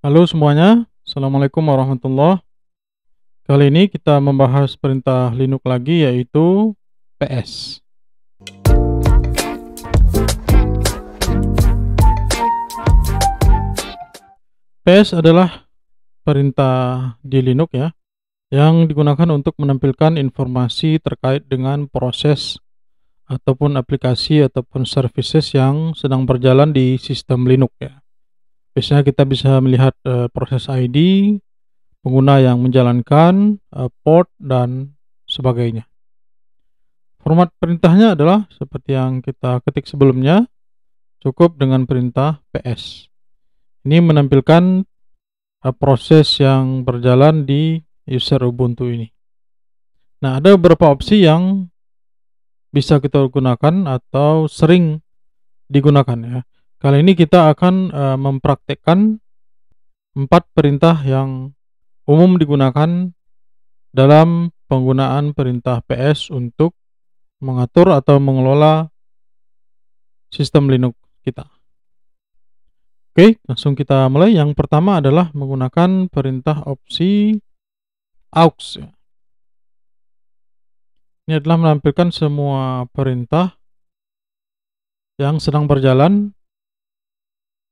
Halo semuanya, Assalamualaikum warahmatullahi wabarakatuh. Kali ini kita membahas perintah Linux lagi, yaitu PS. PS adalah perintah di Linux ya, yang digunakan untuk menampilkan informasi terkait dengan proses ataupun aplikasi ataupun services yang sedang berjalan di sistem Linux ya. Biasanya kita bisa melihat proses ID, pengguna yang menjalankan, port, dan sebagainya. Format perintahnya adalah seperti yang kita ketik sebelumnya, cukup dengan perintah PS. Ini menampilkan proses yang berjalan di user Ubuntu ini. Nah, ada beberapa opsi yang bisa kita gunakan atau sering digunakan ya. Kali ini kita akan mempraktekkan 4 perintah yang umum digunakan dalam penggunaan perintah PS untuk mengatur atau mengelola sistem Linux kita. Oke, langsung kita mulai. Yang pertama adalah menggunakan perintah opsi aux. Ini adalah menampilkan semua perintah yang sedang berjalan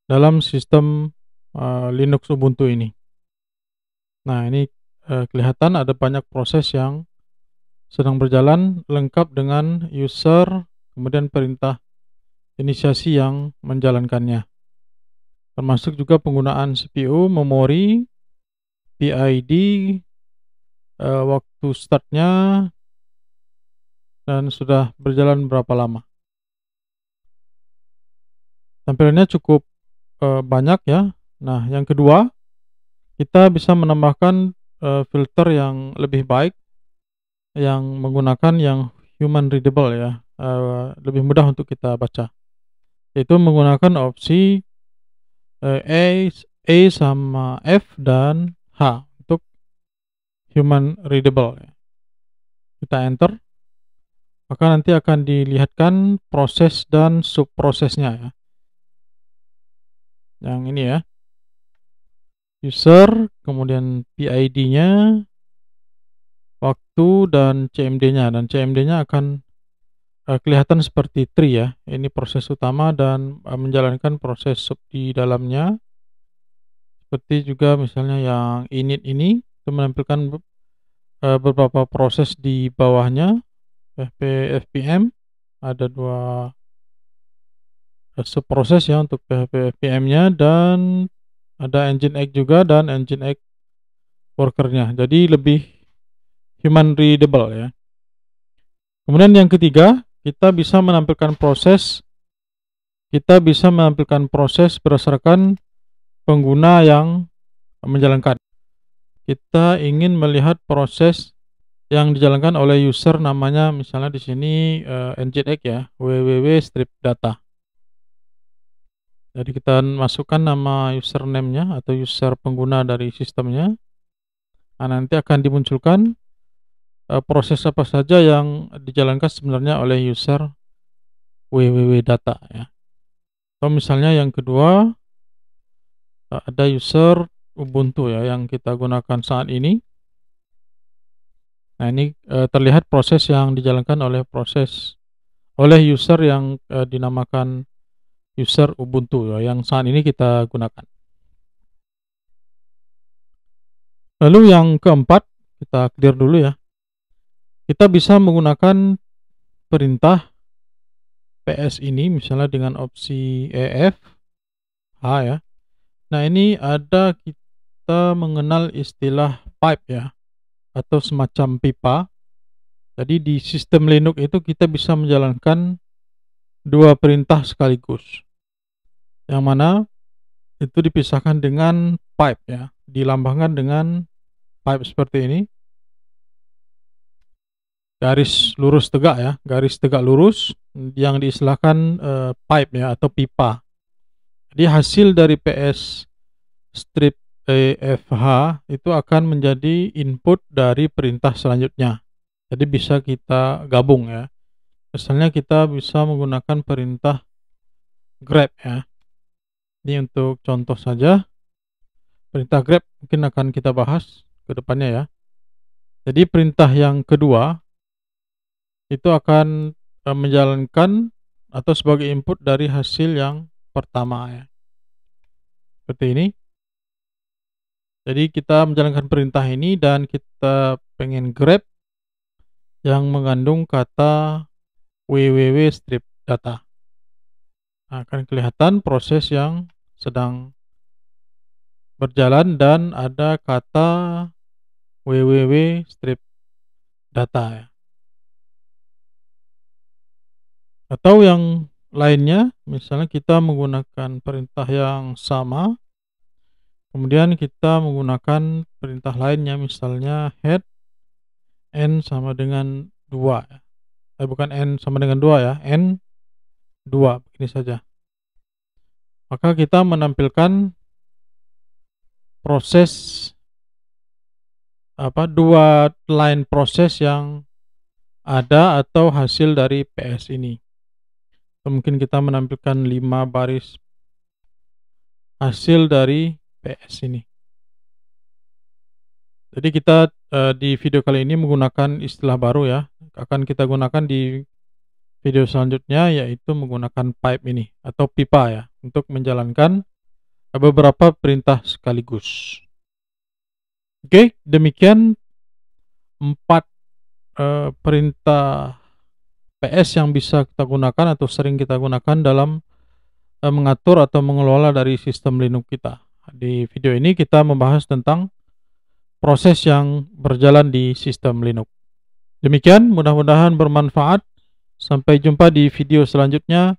dalam sistem Linux Ubuntu ini. Nah, ini kelihatan ada banyak proses yang sedang berjalan, lengkap dengan user, kemudian perintah inisiasi yang menjalankannya. Termasuk juga penggunaan CPU, memori, PID, waktu startnya, dan sudah berjalan berapa lama. Tampilannya cukup banyak ya. Nah, yang kedua, kita bisa menambahkan filter yang lebih baik, yang menggunakan yang human readable ya, lebih mudah untuk kita baca, yaitu menggunakan opsi A sama F dan H untuk human readable. Kita enter, maka nanti akan dilihatkan proses dan subprosesnya ya. Yang ini ya, user, kemudian PID-nya, waktu, dan CMD-nya. Dan CMD-nya akan kelihatan seperti tree ya. Ini proses utama dan menjalankan proses sub di dalamnya. Seperti juga misalnya yang init ini, itu menampilkan beberapa proses di bawahnya. PHP-FPM, ada 2 subproses ya untuk PHP-FPM-nya, dan ada Nginx juga dan Nginx worker-nya. Jadi lebih human readable ya. Kemudian yang ketiga, kita bisa menampilkan proses berdasarkan pengguna yang menjalankan. Kita ingin melihat proses yang dijalankan oleh user, namanya misalnya di sini Nginx ya, www-strip-data. Jadi kita masukkan nama username-nya atau user pengguna dari sistemnya. Nah, nanti akan dimunculkan proses apa saja yang dijalankan sebenarnya oleh user www-data ya. Atau misalnya yang kedua, ada user Ubuntu ya yang kita gunakan saat ini. Nah, ini terlihat proses yang dijalankan oleh user yang dinamakan user Ubuntu ya, yang saat ini kita gunakan. Lalu yang keempat, kita clear dulu ya. Kita bisa menggunakan perintah PS ini misalnya dengan opsi EF H ya. Nah, ini ada kita mengenal istilah pipe ya, atau semacam pipa. Jadi di sistem Linux itu kita bisa menjalankan 2 perintah sekaligus, yang mana itu dipisahkan dengan pipe ya, dilambangkan dengan pipe seperti ini, garis lurus tegak ya, garis tegak lurus yang diistilahkan pipe ya atau pipa. Jadi hasil dari PS strip EFH itu akan menjadi input dari perintah selanjutnya. Jadi bisa kita gabung ya. Misalnya kita bisa menggunakan perintah grep ya. Ini untuk contoh saja. Perintah grep mungkin akan kita bahas ke depannya ya. Jadi perintah yang kedua itu akan menjalankan atau sebagai input dari hasil yang pertama ya. Seperti ini. Jadi kita menjalankan perintah ini dan kita pengen grep yang mengandung kata www strip data. Nah, akan kelihatan proses yang sedang berjalan dan ada kata www strip data ya. Atau yang lainnya, misalnya kita menggunakan perintah yang sama, kemudian kita menggunakan perintah lainnya, misalnya head n sama dengan 2 ya. Bukan n sama dengan 2 ya, n 2, begini saja. Maka kita menampilkan proses dua line proses yang ada atau hasil dari PS ini. Mungkin kita menampilkan 5 baris hasil dari PS ini. Jadi kita di video kali ini menggunakan istilah baru ya, akan kita gunakan di video selanjutnya, yaitu menggunakan pipe ini atau pipa ya, untuk menjalankan beberapa perintah sekaligus. Oke, demikian 4 perintah PS yang bisa kita gunakan atau sering kita gunakan dalam mengatur atau mengelola dari sistem Linux kita. Di video ini kita membahas tentang proses yang berjalan di sistem Linux. Demikian, mudah-mudahan bermanfaat. Sampai jumpa di video selanjutnya.